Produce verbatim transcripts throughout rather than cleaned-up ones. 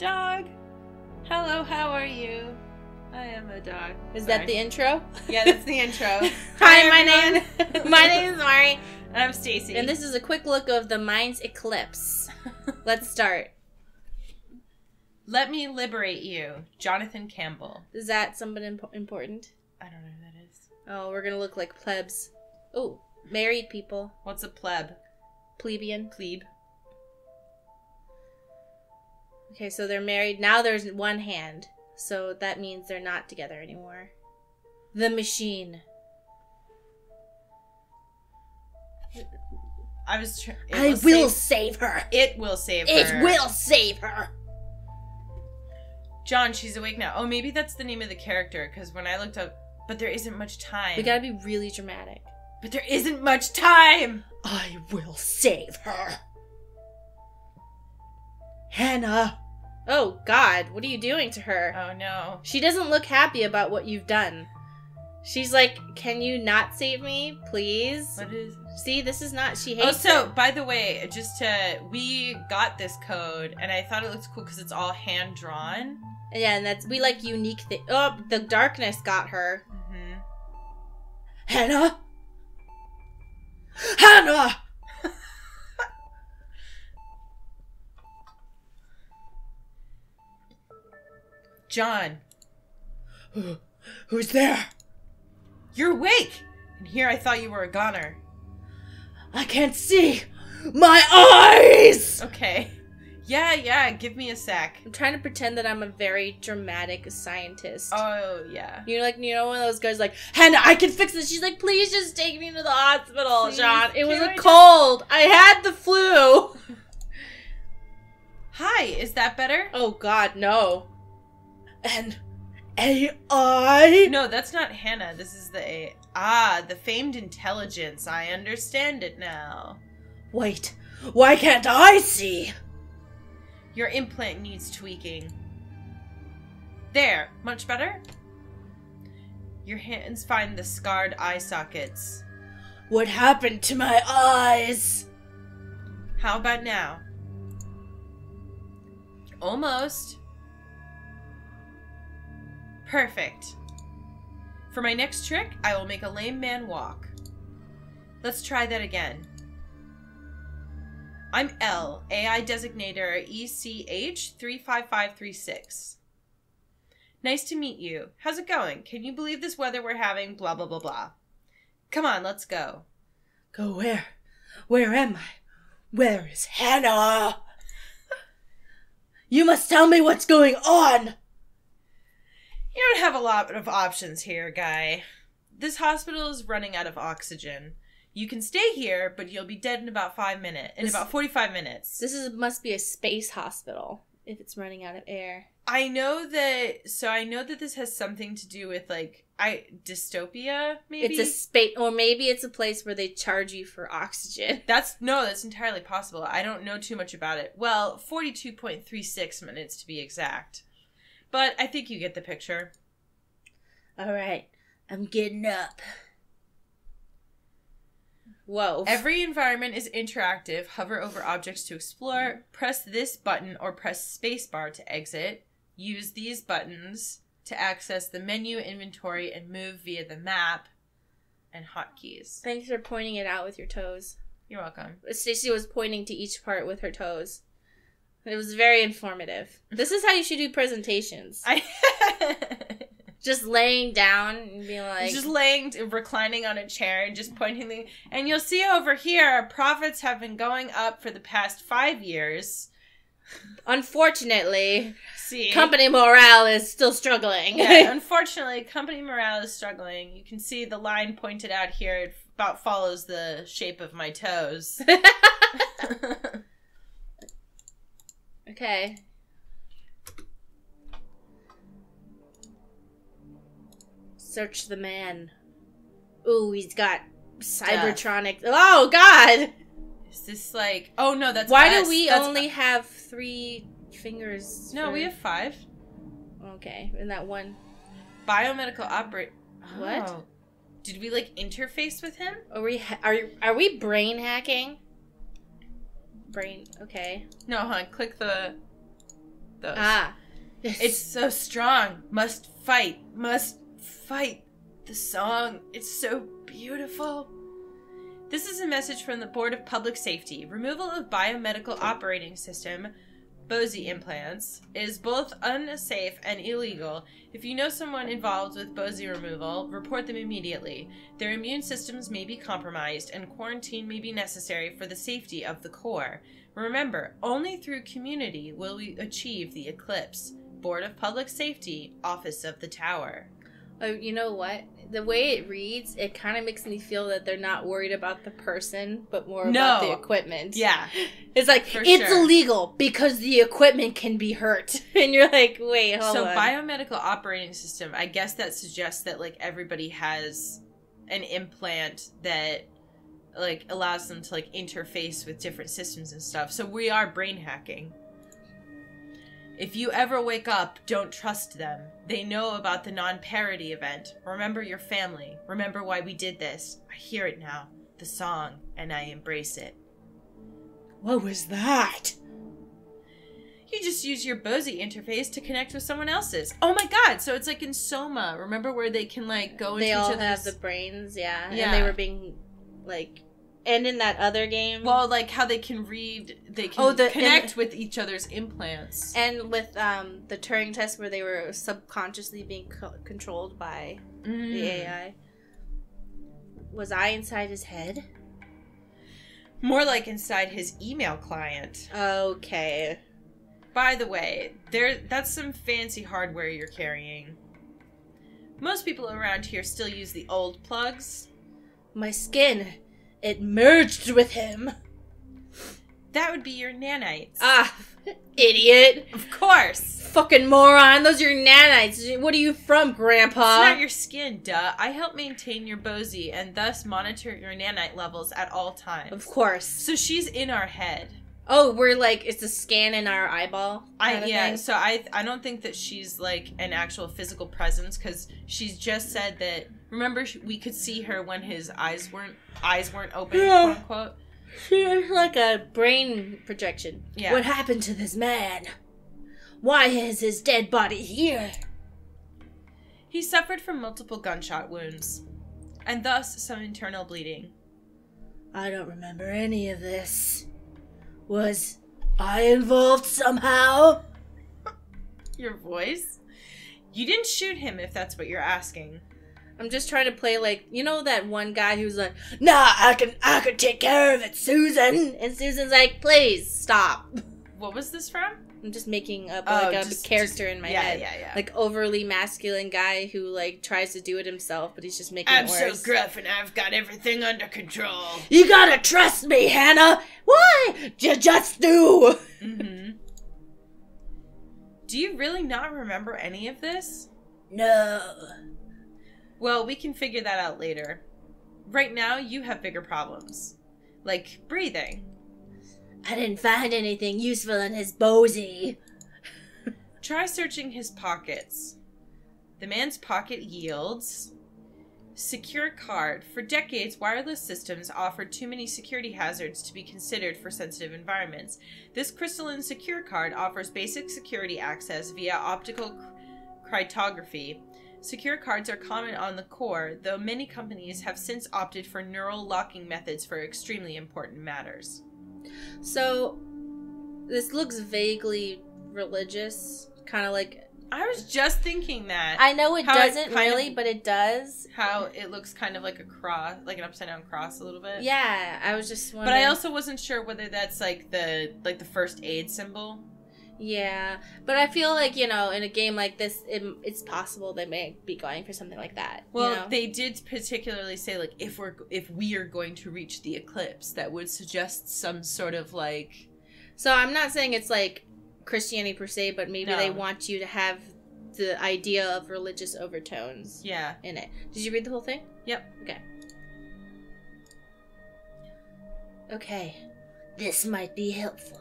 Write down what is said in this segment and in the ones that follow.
dog. Hello, how are you? I am a dog. Is Sorry. that the intro? Yeah, that's the intro. Hi, Hi my name my name is Mari. And I'm Stacy. And this is a quick look of the Mind's Eclipse. Let's start. Let me liberate you, Jonathan Campbell. Is that someone imp- important? I don't know who that is. Oh, we're gonna look like plebs. Oh, married people. What's a pleb? Plebeian. Plebe. Okay, so they're married. Now there's one hand. So that means they're not together anymore. The machine. I was trying. I will save her. It will save her. It will save her. John, she's awake now. Oh, maybe that's the name of the character, because when I looked up, but there isn't much time. We gotta be really dramatic. But there isn't much time. I will save her. Hannah. Oh, God, what are you doing to her? Oh, no. She doesn't look happy about what you've done. She's like, can you not save me, please? What is... See, this is not... She hates it. Also, her. by the way, just to... We got this code, and I thought it looked cool because it's all hand-drawn. Yeah, and that's... We like unique things. Oh, the darkness got her. Mm-hmm. Hannah! Hannah! John. Who, who's there? You're awake! And here I thought you were a goner. I can't see! My eyes! Okay. Yeah, yeah, give me a sec. I'm trying to pretend that I'm a very dramatic scientist. Oh, yeah. You're like, you know, one of those guys like, Hannah, I can fix this. She's like, please just take me to the hospital, please, John. It was a I cold. Just... I had the flu. Hi, is that better? Oh, God, no. And A I? No, that's not Hannah. This is the A I. Ah, the famed intelligence. I understand it now. Wait, why can't I see? Your implant needs tweaking. There, much better? Your hands find the scarred eye sockets. What happened to my eyes? How about now? Almost. Perfect. For my next trick, I will make a lame man walk. Let's try that again. I'm L, A I designator E C H three five five three six. Nice to meet you. How's it going? Can you believe this weather we're having? Blah, blah, blah, blah. Come on, let's go. Go where? Where am I? Where is Hannah? You must tell me what's going on. You don't have a lot of options here, guy. This hospital is running out of oxygen. You can stay here, but you'll be dead in about five minutes. In this, about forty-five minutes. This is must be a space hospital if it's running out of air. I know that. So I know that this has something to do with like I dystopia. Maybe it's a space, or maybe it's a place where they charge you for oxygen. That's no. That's entirely possible. I don't know too much about it. Well, forty-two point three six minutes to be exact. But I think you get the picture. All right. I'm getting up. Whoa. Every environment is interactive. Hover over objects to explore. Press this button or press spacebar to exit. Use these buttons to access the menu, inventory, and move via the map and hotkeys. Thanks for pointing it out with your toes. You're welcome. Stacy was pointing to each part with her toes. It was very informative. This is how you should do presentations. I just laying down and being like... Just laying, reclining on a chair and just pointing the... And you'll see over here, profits have been going up for the past five years. Unfortunately, see, company morale is still struggling. Yeah, unfortunately, company morale is struggling. You can see the line pointed out here. It about follows the shape of my toes. Okay. Search the man. Ooh, he's got cybertronic. Uh, oh, God! Is this like... Oh, no, that's Why us. do we that's only us. have three fingers? No, for... we have five. Okay, and that one. Biomedical operate... Oh. What? Did we, like, interface with him? Are we, ha are, are we brain hacking? Brain, okay. No, hon, click the... those. Ah. Yes. It's so strong. Must fight. Must fight. The song. It's so beautiful. This is a message from the Board of Public Safety. Removal of biomedical operating system, Bosy implants, is both unsafe and illegal. If you know someone involved with Bosy removal, report them immediately. Their immune systems may be compromised, and quarantine may be necessary for the safety of the core. Remember, only through community will we achieve the eclipse. Board of Public Safety, Office of the Tower. Oh, you know what? The way it reads, it kind of makes me feel that they're not worried about the person, but more no. about the equipment. Yeah. It's like, For it's sure. illegal because the equipment can be hurt. And you're like, wait, hold so on. So biomedical operating system, I guess that suggests that, like, everybody has an implant that, like, allows them to, like, interface with different systems and stuff. So we are brain hacking. If you ever wake up, don't trust them. They know about the non-parody event. Remember your family. Remember why we did this. I hear it now. The song. And I embrace it. What was that? You just use your Bosy interface to connect with someone else's. Oh my god! So it's like in Soma. Remember where they can, like, go they into each other's... They all have the brains, yeah. yeah. And they were being, like... And in that other game... Well, like, how they can read... They can oh, the, connect and, with each other's implants. And with um, the Turing test where they were subconsciously being co controlled by mm. the A I. Was I inside his head? More like inside his email client. Okay. By the way, there that's some fancy hardware you're carrying. Most people around here still use the old plugs. My skin... It merged with him. That would be your nanites. Ah, idiot. Of course. Fucking moron. Those are your nanites. What are you from, Grandpa? It's not your skin, duh. I help maintain your Bosy and thus monitor your nanite levels at all times. Of course. So she's in our head. Oh, we're like, it's a scan in our eyeball? I Yeah, thing? so I I don't think that she's, like, an actual physical presence, because she's just said that, remember, we could see her when his eyes weren't eyes weren't open, yeah. quote unquote. She's like a brain projection. Yeah. What happened to this man? Why is his dead body here? He suffered from multiple gunshot wounds, and thus some internal bleeding. I don't remember any of this. Was I involved somehow? Your voice? You didn't shoot him, if that's what you're asking. I'm just trying to play, like, you know that one guy who's like, nah, I can, I can take care of it, Susan. And Susan's like, please, stop. What was this from? I'm just making up, like, oh, a just, character just, in my yeah, head. Yeah, yeah, yeah. Like, overly masculine guy who, like, tries to do it himself, but he's just making I'm it worse. I'm so gruff and I've got everything under control. You gotta trust me, Hannah! Why? You just do! Mm-hmm. Do you really not remember any of this? No. Well, we can figure that out later. Right now, you have bigger problems. Like, breathing. I didn't find anything useful in his Bosy. Try searching his pockets. The man's pocket yields... Secure card. For decades, wireless systems offered too many security hazards to be considered for sensitive environments. This crystalline secure card offers basic security access via optical cryptography. Secure cards are common on the core, though many companies have since opted for neural locking methods for extremely important matters. So, this looks vaguely religious, kind of like... I was just thinking that. I know it doesn't really, but it does. How it looks kind of like a cross, like an upside-down cross a little bit. Yeah, I was just wondering. But I also wasn't sure whether that's like the like the first aid symbol. Yeah, but I feel like, you know, in a game like this, it, it's possible they may be going for something like that. Well, you know? They did particularly say, like, if we're if we are going to reach the eclipse, that would suggest some sort of, like... So I'm not saying it's like Christianity per se, but maybe no. they want you to have the idea of religious overtones yeah. in it. Did you read the whole thing? Yep. Okay. Okay. This might be helpful.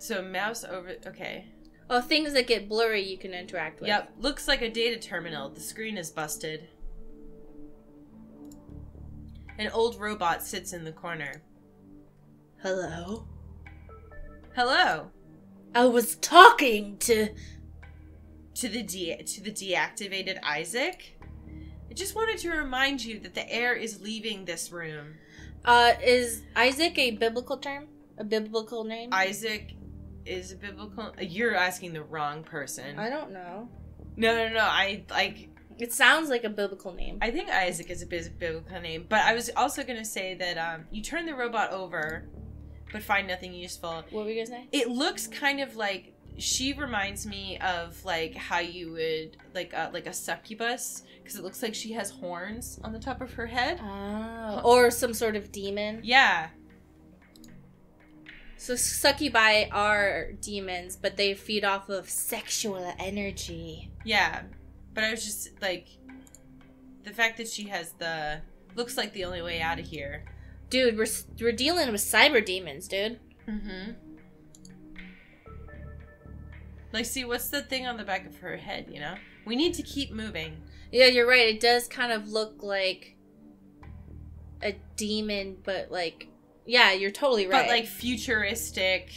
So mouse over... Okay. Oh, things that get blurry you can interact with. Yep. Looks like a data terminal. The screen is busted. An old robot sits in the corner. Hello? Hello. I was talking to to the de- to the deactivated Isaac. I just wanted to remind you that the air is leaving this room. Uh, is Isaac a biblical term? A biblical name? Isaac is a biblical... You're asking the wrong person. I don't know. No, no, no. I, like... It sounds like a biblical name. I think Isaac is a biblical name. But I was also going to say that um, you turn the robot over, but find nothing useful. What were you going to say? It looks kind of like... She reminds me of, like, how you would, like, a, like a succubus, because it looks like she has horns on the top of her head. Oh. Or some sort of demon. Yeah. So succubi are demons, but they feed off of sexual energy. Yeah. But I was just, like, the fact that she has the, looks like the only way out of here. Dude, we're, we're dealing with cyber demons, dude. Mm-hmm. Like, see, what's the thing on the back of her head, you know? We need to keep moving. Yeah, you're right. It does kind of look like a demon, but, like... Yeah, you're totally right. But, like, futuristic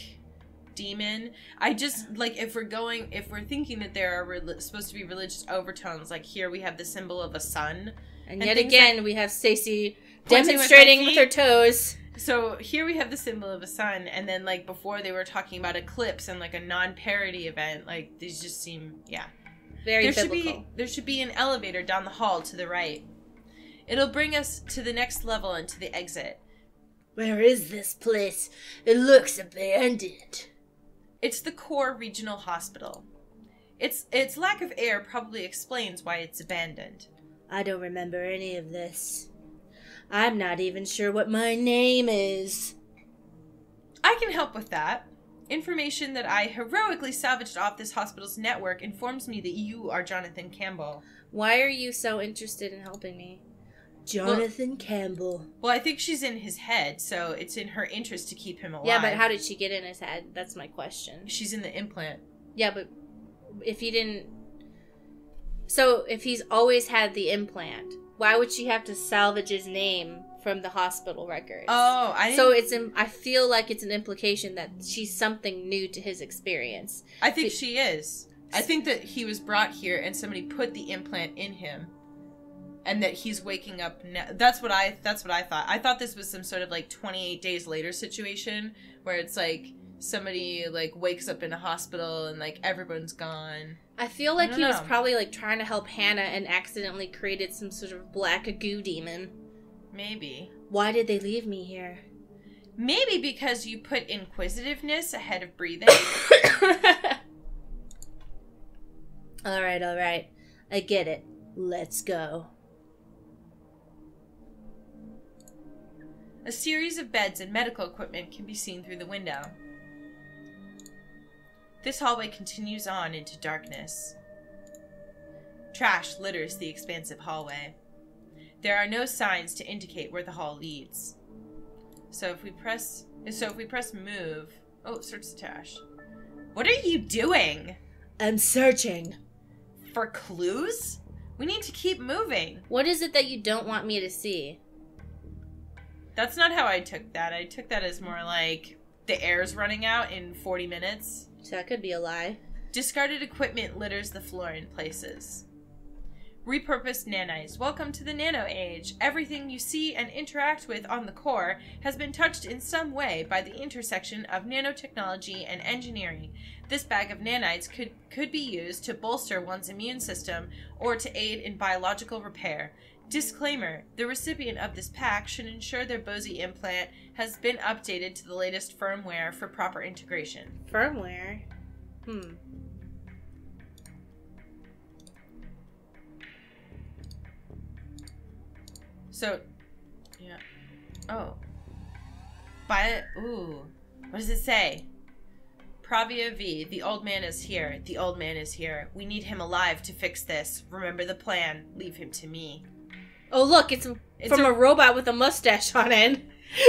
demon. I just, like, if we're going... If we're thinking that there are re- supposed to be religious overtones, like, here we have the symbol of a sun. And, and yet again, like, we have Stacy demonstrating with, with her toes... So here we have the symbol of a sun, and then, like, before they were talking about eclipse and, like, a non-parody event. Like, these just seem, yeah. Very there biblical. Should be, there should be an elevator down the hall to the right. It'll bring us to the next level and to the exit. Where is this place? It looks abandoned. It's the CORE Regional Hospital. Its its lack of air probably explains why it's abandoned. I don't remember any of this. I'm not even sure what my name is. I can help with that. Information that I heroically salvaged off this hospital's network informs me that you are Jonathan Campbell. Why are you so interested in helping me? Jonathan well, Campbell. Well, I think she's in his head, so it's in her interest to keep him alive. Yeah, but how did she get in his head? That's my question. She's in the implant. Yeah, but if he didn't... So, if he's always had the implant... Why would she have to salvage his name from the hospital records? Oh, I didn't... So it's in, I feel like it's an implication that she's something new to his experience. I think but, she is. I think that he was brought here and somebody put the implant in him, and that he's waking up now. That's what I. That's what I thought. I thought this was some sort of like twenty-eight days later situation where it's like somebody like wakes up in a hospital and like everyone's gone. I feel like I he know. was probably, like, trying to help Hannah and accidentally created some sort of black goo demon. Maybe. Why did they leave me here? Maybe because you put inquisitiveness ahead of breathing. all right, all right. I get it. Let's go. A series of beds and medical equipment can be seen through the window. This hallway continues on into darkness. Trash litters the expansive hallway. There are no signs to indicate where the hall leads. So if we press, so if we press move, oh, search the trash. What are you doing? I'm searching. For clues? We need to keep moving. What is it that you don't want me to see? That's not how I took that. I took that as more like the air's running out in forty minutes. So that could be a lie. Discarded equipment litters the floor in places. Repurposed nanites. Welcome to the nano age. Everything you see and interact with on the CORE has been touched in some way by the intersection of nanotechnology and engineering. This bag of nanites could, could be used to bolster one's immune system or to aid in biological repair. Disclaimer, the recipient of this pack should ensure their Bosy implant has been updated to the latest firmware for proper integration. Firmware? Hmm. So, yeah. Oh. By, ooh. What does it say? Pravia V, the old man is here. The old man is here. We need him alive to fix this. Remember the plan. Leave him to me. Oh, look, it's, it's from a, a robot with a mustache on it.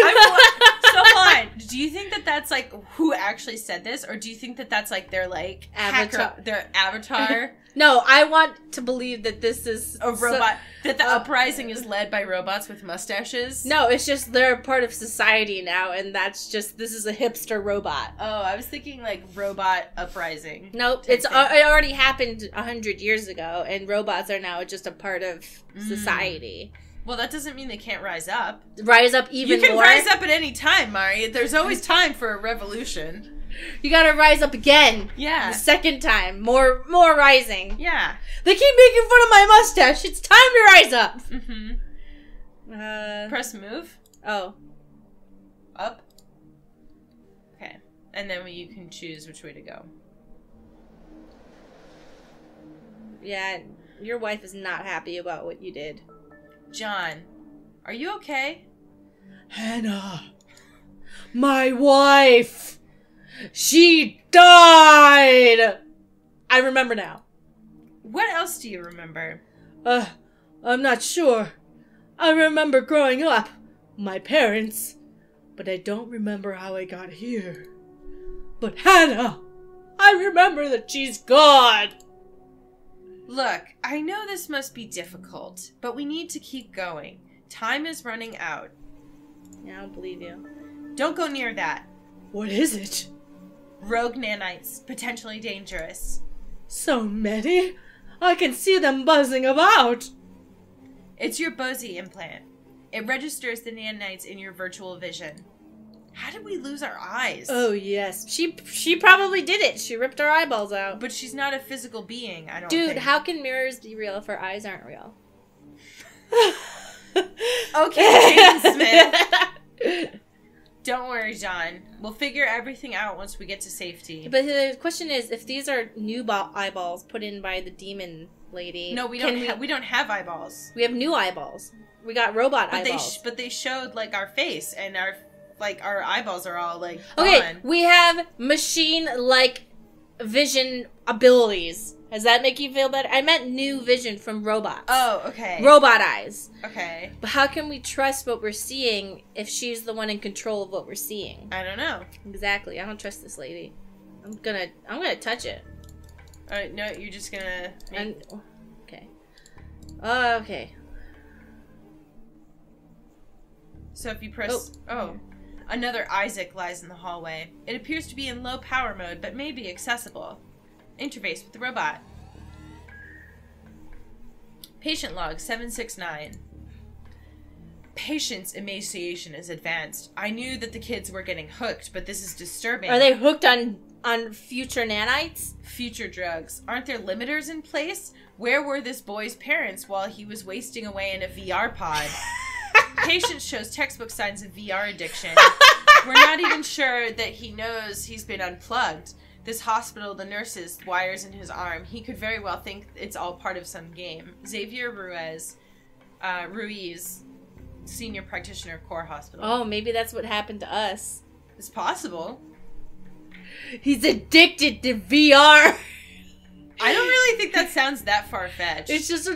I'm, so on. Do you think that that's, like, who actually said this? Or do you think that that's, like, their, like, avatar. Hacker, their avatar? No, I want to believe that this is a robot. So, that the uh, uprising is led by robots with mustaches. No, it's just they're a part of society now, and that's just this is a hipster robot. Oh, I was thinking like robot uprising. Nope, it's uh, it already happened a hundred years ago, and robots are now just a part of mm. society. Well, that doesn't mean they can't rise up. Rise up even more. You can more. rise up at any time, Mari. There's always time for a revolution. You gotta rise up again. Yeah. The second time. More more rising. Yeah. They keep making fun of my mustache. It's time to rise up. Mm-hmm. Uh, Press move. Oh. Up. Okay. And then you can choose which way to go. Yeah. Your wife is not happy about what you did. John, are you okay? Hannah, my wife, she died. I remember now. What else do you remember? Uh, I'm not sure. I remember growing up, my parents, but I don't remember how I got here. But Hannah, I remember that she's gone. Look, I know this must be difficult, but we need to keep going. Time is running out. Yeah, I don't believe you. Don't go near that. What is it? Rogue nanites, potentially dangerous. So many? I can see them buzzing about. It's your Bosy implant. It registers the nanites in your virtual vision. How did we lose our eyes? Oh, yes. She she probably did it. She ripped our eyeballs out. But she's not a physical being, I don't Dude, think. Dude, how can mirrors be real if our eyes aren't real? Okay, James Smith. Don't worry, John. We'll figure everything out once we get to safety. But the question is, if these are new eyeballs put in by the demon lady... No, we don't, we, we don't have eyeballs. We have new eyeballs. We got robot but eyeballs. They sh but they showed, like, our face and our... Like, our eyeballs are all, like, gone. Okay, we have machine-like vision abilities. Does that make you feel better? I meant new vision from robots. Oh, okay. Robot eyes. Okay. But how can we trust what we're seeing if she's the one in control of what we're seeing? I don't know. Exactly. I don't trust this lady. I'm gonna... I'm gonna touch it. All right, no, you're just gonna... Make... Okay. Uh, okay. So if you press... Oh. oh. Another Isaac lies in the hallway. It appears to be in low power mode, but may be accessible. Interface with the robot. Patient log seven six nine. Patient's emaciation is advanced. I knew that the kids were getting hooked, but this is disturbing. Are they hooked on, on future nanites? Future drugs. Aren't there limiters in place? Where were this boy's parents while he was wasting away in a V R pod? Patient shows textbook signs of V R addiction. We're not even sure that he knows he's been unplugged. This hospital, the nurses, wires in his arm. He could very well think it's all part of some game. Xavier Ruiz, uh, Ruiz, senior practitioner of CORE Hospital. Oh, maybe that's what happened to us. It's possible. He's addicted to V R. I don't really think that sounds that far-fetched. It's just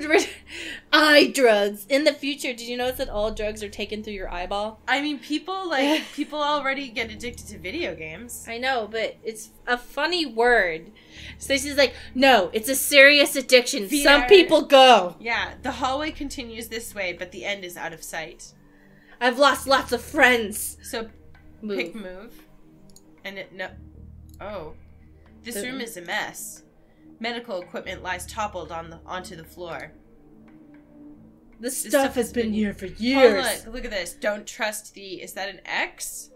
eye drugs. In the future, did you notice that all drugs are taken through your eyeball? I mean, people like people already get addicted to video games. I know, but it's a funny word. Stacy's like, no, it's a serious addiction. V R. Some people go. Yeah, the hallway continues this way, but the end is out of sight. I've lost lots of friends. So, move. Pick move. And it, no. Oh. This the, room is a mess. Medical equipment lies toppled on the, onto the floor. This, this stuff, stuff has been, been here for years. Oh, look, look at this. Don't trust the... Is that an X?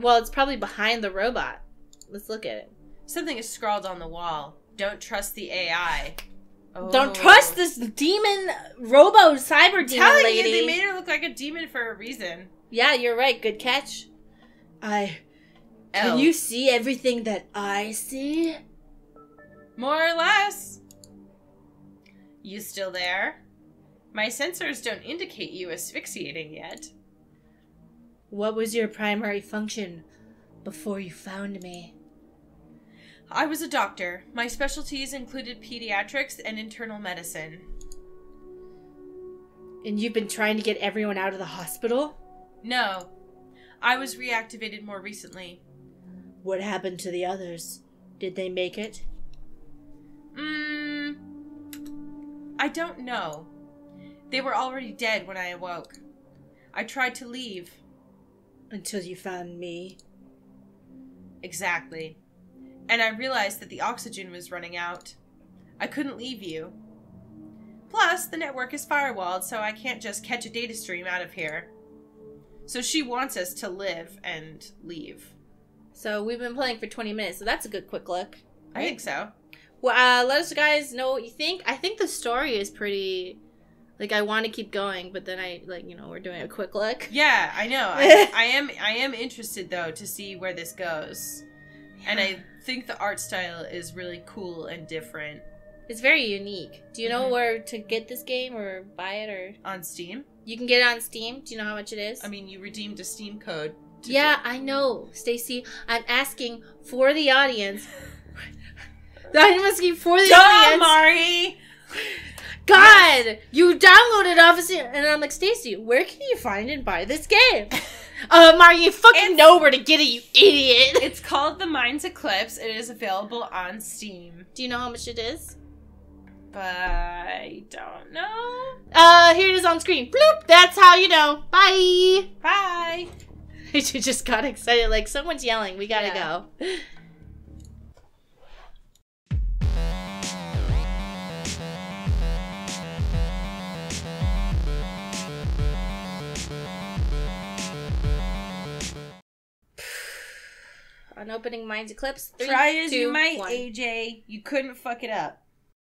Well, it's probably behind the robot. Let's look at it. Something is scrawled on the wall. Don't trust the A I. Oh. Don't trust this demon robo cyber demon Telling lady. Telling you, they made her look like a demon for a reason. Yeah, you're right. Good catch. I... L. Can you see everything that I see? More or less. You still there? My sensors don't indicate you asphyxiating yet. What was your primary function before you found me? I was a doctor. My specialties included pediatrics and internal medicine. And you've been trying to get everyone out of the hospital? No. I was reactivated more recently. What happened to the others? Did they make it? Mm, I don't know. They were already dead when I awoke. I tried to leave. Until you found me. Exactly. And I realized that the oxygen was running out. I couldn't leave you. Plus, the network is firewalled, so I can't just catch a data stream out of here. So she wants us to live and leave. So we've been playing for twenty minutes, so that's a good quick look. Right? I think so. Well, uh, let us guys know what you think. I think the story is pretty... Like, I want to keep going, but then I, like, you know, we're doing a quick look. Yeah, I know. I, I am I am interested, though, to see where this goes. Yeah. And I think the art style is really cool and different. It's very unique. Do you know mm-hmm. where to get this game or buy it or... On Steam? You can get it on Steam. Do you know how much it is? I mean, you redeemed a Steam code. To yeah, do... I know, Stacy. I'm asking for the audience. I'm asking for the Duh, audience. Mari! God, you downloaded obviously, and I'm like, Stacy, where can you find and buy this game? uh, Mari, you fucking it's, know where to get it, you idiot. It's called the Mind's Eclipse. It is available on Steam. Do you know how much it is? But I don't know. Uh, here it is on screen. Bloop. That's how you know. Bye. Bye. She just got excited. Like someone's yelling. We gotta yeah. go. On opening Mind's Eclipse. Three, Try as two, you might, one. A J. You couldn't fuck it up.